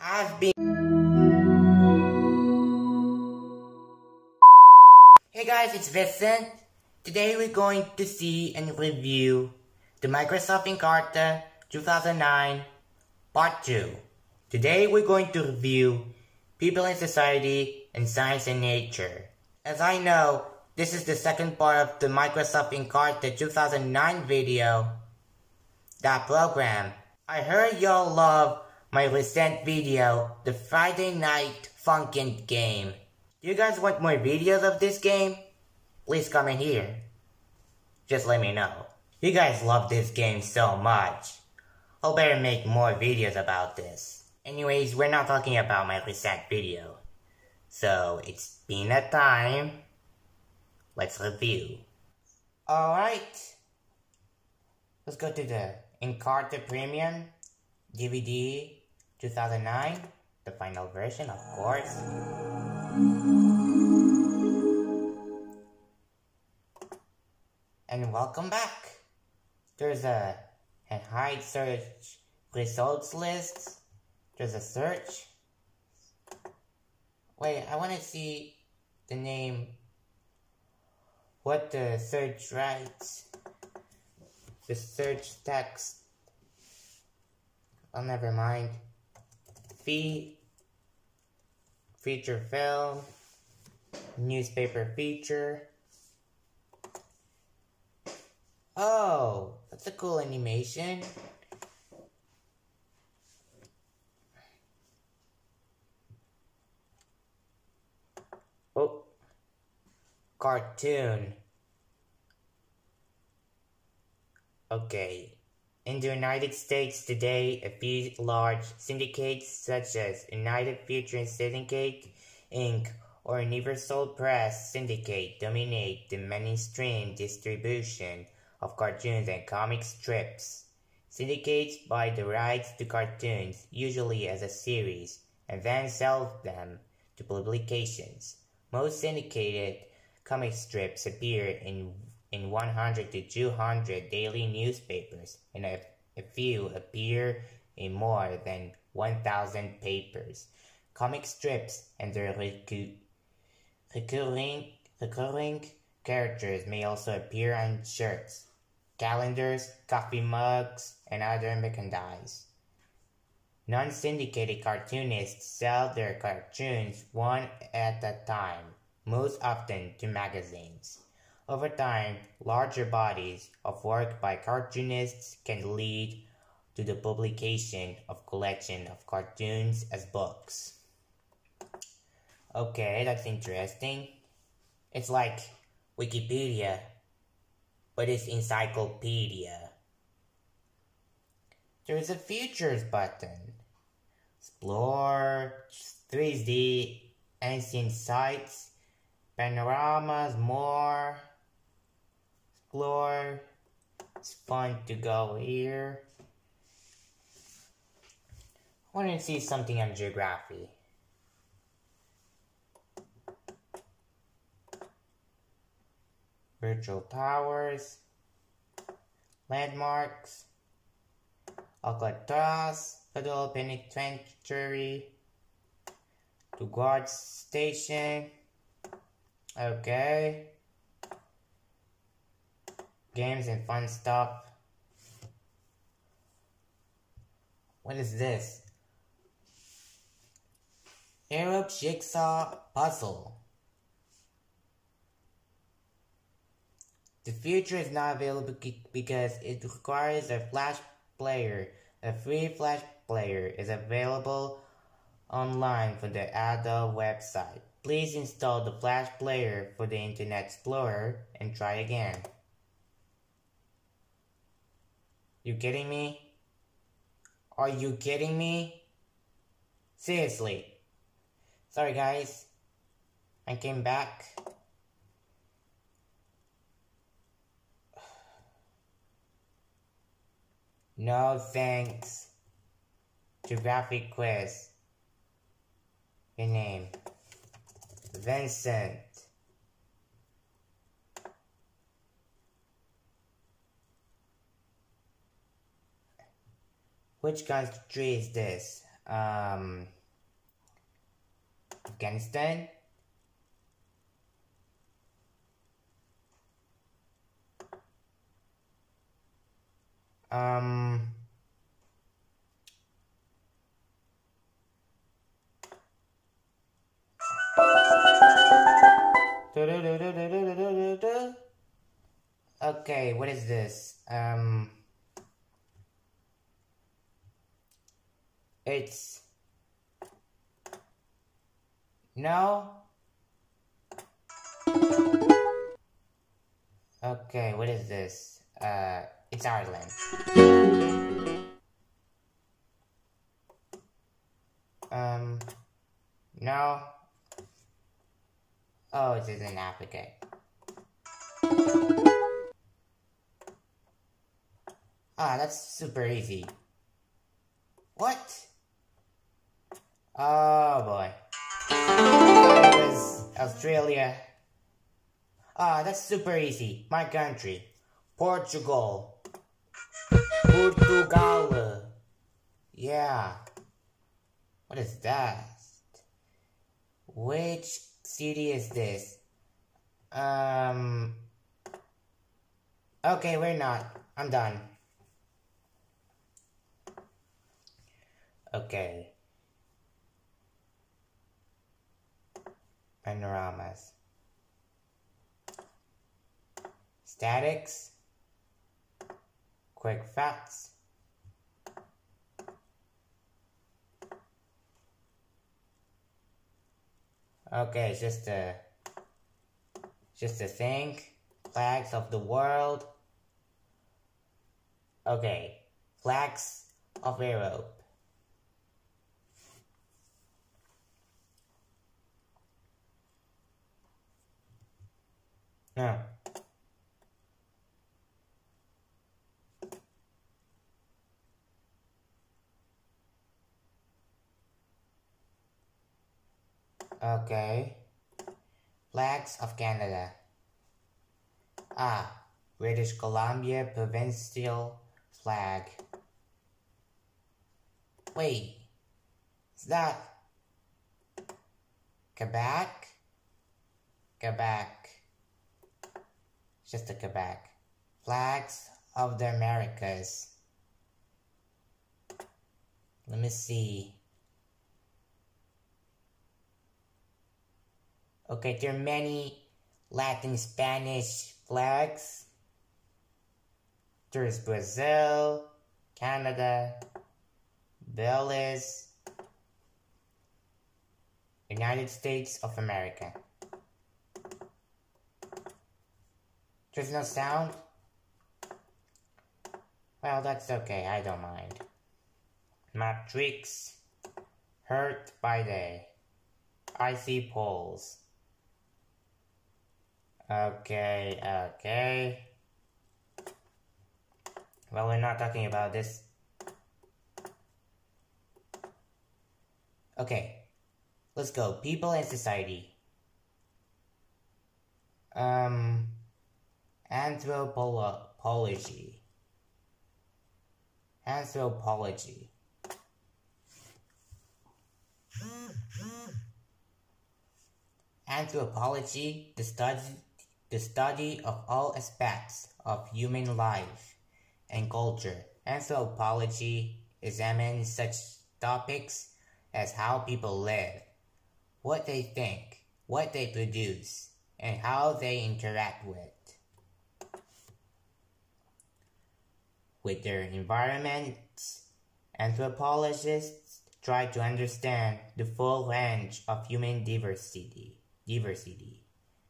I've been... Hey guys, it's Vincent. Today we're going to see and review the Microsoft Encarta 2009 Part 2. Today we're going to review People in Society and Science and Nature. As I know, this is the second part of the Microsoft Encarta 2009 video, that program. I heard y'all love my recent video, the Friday Night Funkin' game. Do you guys want more videos of this game? Please comment here. Just let me know. You guys love this game so much. I'll better make more videos about this. Anyways, we're not talking about my recent video. So, it's been a time. Let's review. Alright. Let's go to the Encarta Premium DVD 2009. The final version, of course. And welcome back. There's a hide search results list. There's a search. Wait, I want to see the name. What the search writes. The search text. Oh, never mind. Feature film. Newspaper feature. Oh, that's a cool animation. Oh, cartoon. Okay. In the United States today, a few large syndicates such as United Feature Syndicate Inc. or Universal Press Syndicate dominate the mainstream distribution of cartoons and comic strips. Syndicates buy the rights to cartoons, usually as a series, and then sell them to publications. Most syndicated comic strips appear in 100 to 200 daily newspapers, and a few appear in more than 1,000 papers. Comic strips and their recurring characters may also appear on shirts, calendars, coffee mugs, and other merchandise. Non-syndicated cartoonists sell their cartoons one at a time, most often to magazines. Over time, larger bodies of work by cartoonists can lead to the publication of collection of cartoons as books. Okay, that's interesting. It's like Wikipedia, but it's encyclopedia. There's a futures button. Explore 3D ancient sites, panoramas, more. Explore. It's fun to go here. I want to see something on geography. Virtual towers, landmarks, Alcatraz, Federal Penitentiary, the guard station. Okay, games and fun stuff. What is this? Arab jigsaw puzzle. The future is not available because it requires a Flash player. A free Flash player is available online from the Adobe website. Please install the Flash player for the Internet Explorer and try again. You kidding me? Are you kidding me? Seriously. Sorry guys. I came back. No thanks. Geography quiz. Your name. Vincent. Which country is this? Afghanistan, okay, what is this? It's no. Okay, what is this? It's Ireland. No. Oh, it is in Africa. Ah, that's super easy. What? Oh boy. It was Australia. Ah, that's super easy. My country. Portugal. Portugal. Yeah. What is that? Which city is this? Okay, we're not. I'm done. Okay. Panoramas. Statics. Quick facts. Okay, it's just a thing. Flags of the world. Okay. Flags of Europe. No. Okay. Flags of Canada. Ah, British Columbia provincial flag. Wait, is that Quebec? Quebec. Just a Quebec. Flags of the Americas. Let me see. Okay, there are many Latin Spanish flags. There is Brazil, Canada, Belize, United States of America. There's no sound? Well, that's okay, I don't mind. Matrix. Hurt by day. Icy poles. Okay, okay. Well, we're not talking about this. Okay. Let's go. People and society. Anthropology. Anthropology. Anthropology, the study of all aspects of human life and culture. Anthropology examines such topics as how people live, what they think, what they produce, and how they interact with their environment. Anthropologists try to understand the full range of human diversity,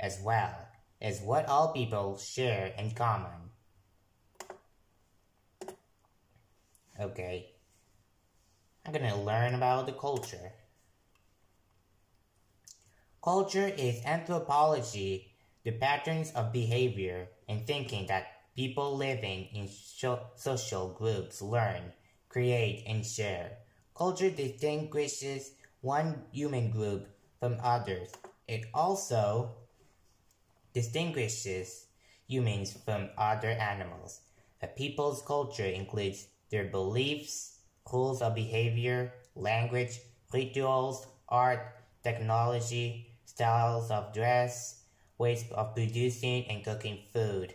as well as what all people share in common. Okay, I'm gonna learn about the culture. Culture is anthropology, the patterns of behavior and thinking that people living in social groups learn, create, and share. Culture distinguishes one human group from others. It also distinguishes humans from other animals. A people's culture includes their beliefs, rules of behavior, language, rituals, art, technology, styles of dress, ways of producing and cooking food,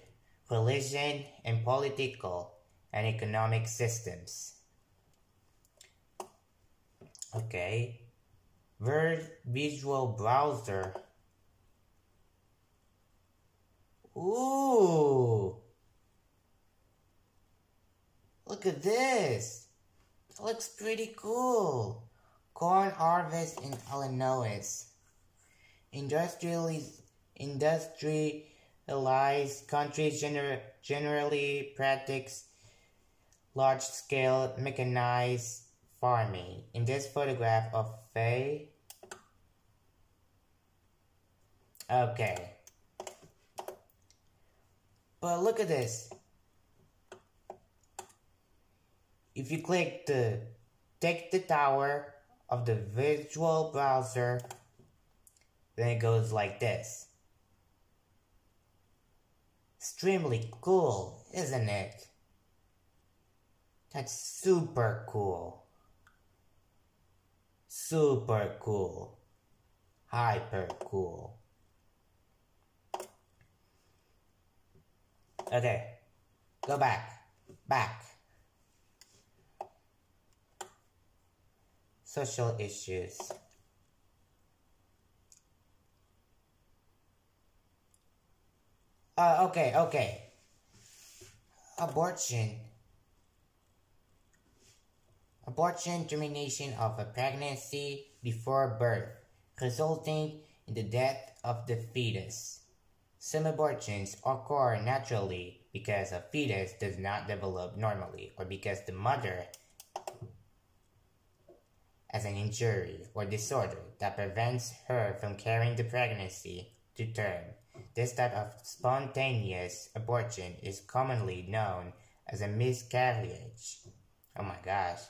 religion and political and economic systems. Okay, visual browser. Ooh! Look at this! It looks pretty cool! Corn harvest in Illinois. Industrialized countries generally practice large-scale mechanized farming. In this photograph of Faye... Okay. But look at this. If you click the take the tower of the visual browser, then it goes like this. Extremely cool, isn't it? That's super cool. Super cool. Hyper cool. Okay, go back, Social issues. Okay. Abortion, termination of a pregnancy before birth, resulting in the death of the fetus. Some abortions occur naturally because a fetus does not develop normally, or because the mother has an injury or disorder that prevents her from carrying the pregnancy to term. This type of spontaneous abortion is commonly known as a miscarriage. Oh my gosh.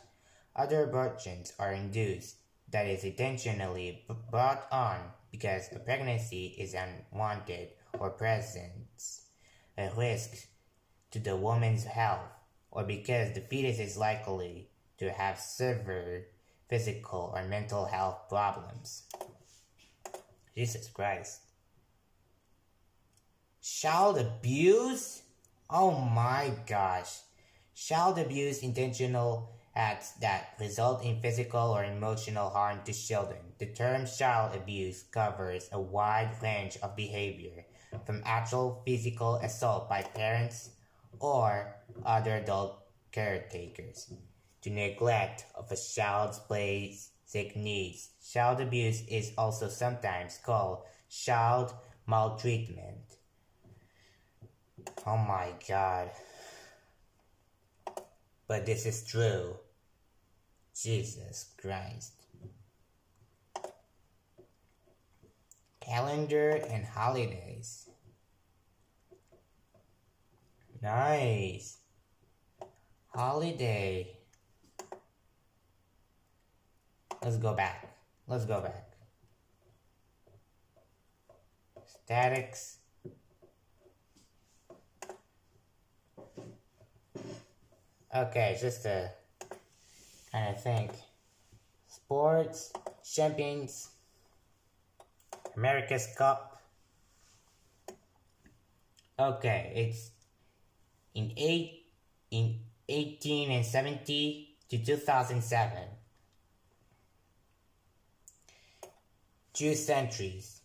Other abortions are induced, that is intentionally brought on because a pregnancy is unwanted or presents a risk to the woman's health, or because the fetus is likely to have severe physical or mental health problems. Jesus Christ. Child abuse? Oh my gosh. Child abuse, intentional acts that result in physical or emotional harm to children. The term child abuse covers a wide range of behavior, from actual physical assault by parents or other adult caretakers to neglect of a child's basic needs. Child abuse is also sometimes called child maltreatment. Oh my God. But this is true. Jesus Christ. Calendar and holidays. Nice. Holiday. Let's go back. Statics. Okay, just to kind of think. Sports, champions, America's Cup. Okay, it's in 1870 to 2007. 2 centuries.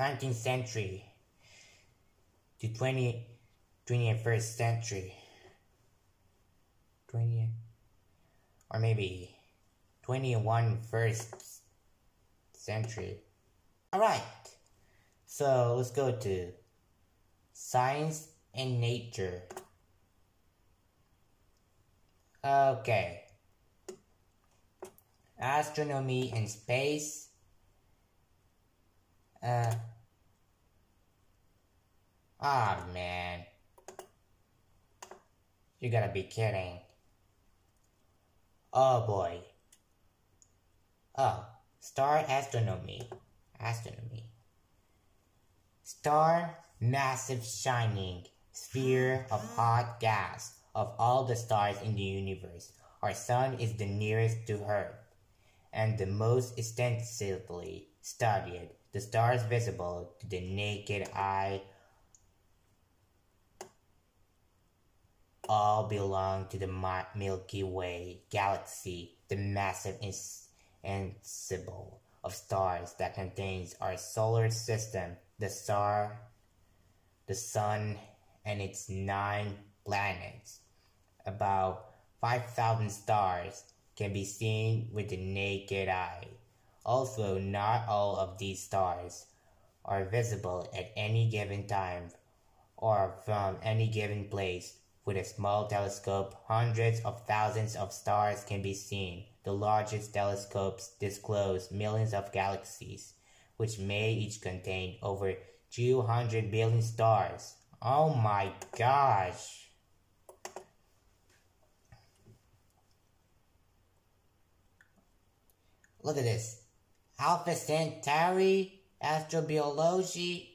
'19th century. To 21st century. 20th, or maybe 21st century. Alright, so let's go to science and nature. Okay. Astronomy and space. Ah, man. You gotta be kidding. Oh, boy. Oh, star astronomy. Star, massive shining sphere of hot gas of all the stars in the universe, our sun is the nearest to Earth, and the most extensively studied. The stars visible to the naked eye all belong to the Milky Way galaxy, the massive ensemble of stars that contains our solar system, the sun, and its 9 planets. About 5,000 stars can be seen with the naked eye. Also, not all of these stars are visible at any given time or from any given place. With a small telescope, hundreds of thousands of stars can be seen. The largest telescopes disclose millions of galaxies, which may each contain over 200 billion stars. Oh my gosh! Look at this. Alpha Centauri, Astrobiology,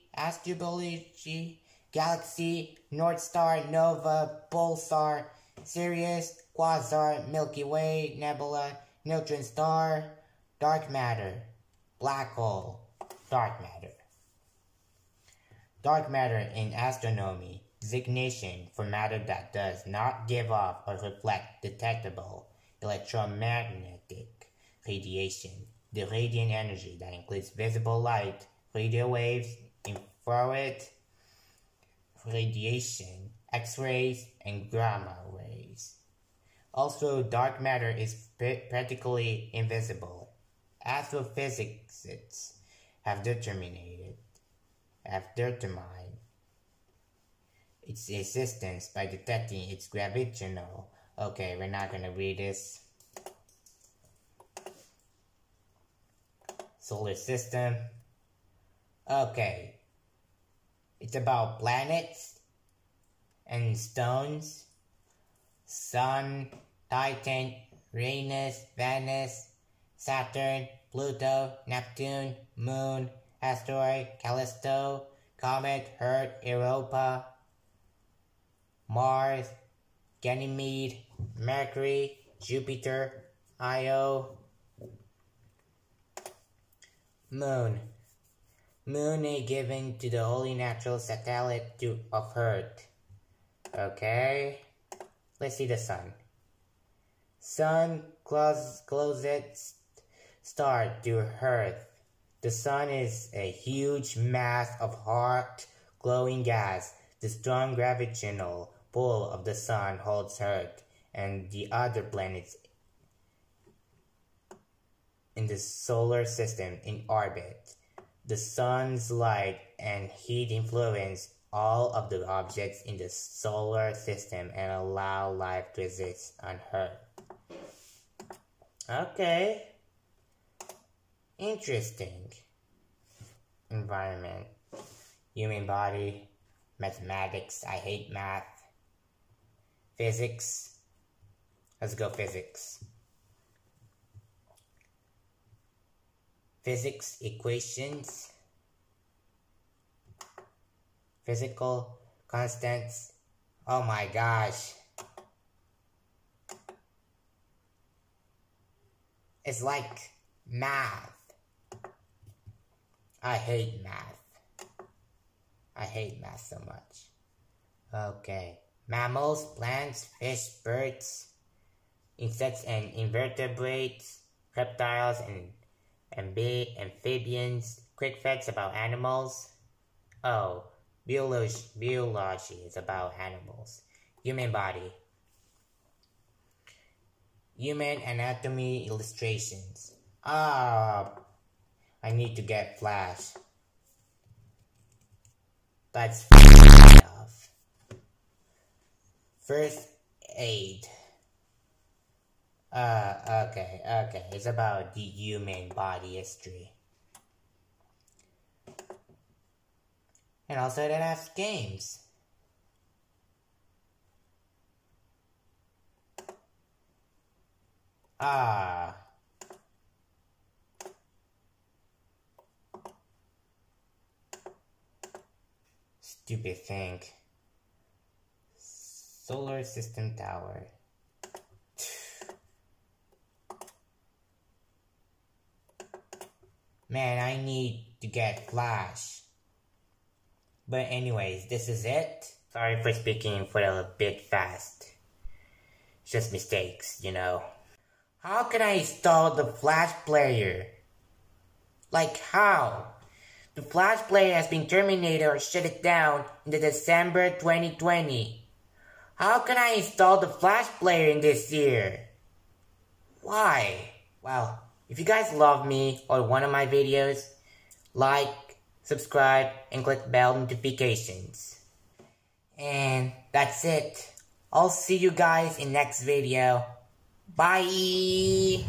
Galaxy, North Star, Nova, Pulsar, Sirius, Quasar, Milky Way, Nebula, Neutron Star, Dark Matter, Black Hole, Dark Matter. Dark matter in astronomy, designation for matter that does not give off or reflect detectable electromagnetic radiation, the radiant energy that includes visible light, radio waves, infrared radiation, X-rays, and gamma rays. Also, dark matter is practically invisible. Astrophysicists have determined its existence by detecting its gravitational. Okay, we're not gonna read this. Solar system. Okay. It's about planets and stones. Sun, Titan, Uranus, Venus, Saturn, Pluto, Neptune, Moon, Asteroid, Callisto, Comet, Hurt, Europa, Mars, Ganymede, Mercury, Jupiter, Io, Moon. Moon is given to the only natural satellite of Earth. Okay. Let's see the sun. Sun, closest star to Earth. The sun is a huge mass of hot, glowing gas. The strong gravitational pull of the sun holds Earth and the other planets in the solar system in orbit. The sun's light and heat influence all of the objects in the solar system and allow life to exist on Earth. Okay. Interesting. Environment. Human body. Mathematics. I hate math. Physics. Let's go physics. Physics equations, physical constants. Oh my gosh. It's like math. I hate math. I hate math so much. Okay. Mammals, plants, fish, birds, insects and invertebrates, reptiles and amphibians, quick facts about animals. Oh, biology is about animals. Human body. Human anatomy illustrations. I need to get Flash. That's enough. First aid. Okay. It's about the human body history. And also it has games. Stupid thing. Solar System Tower. Man, I need to get Flash. But anyways, this is it. Sorry for speaking for a bit fast. It's just mistakes, you know. How can I install the Flash player? Like how? The Flash player has been terminated or shut down in the December 2020. How can I install the Flash player in this year? Why? Well, if you guys love me or one of my videos, like, subscribe, and click bell notifications. And that's it. I'll see you guys in next video. Bye!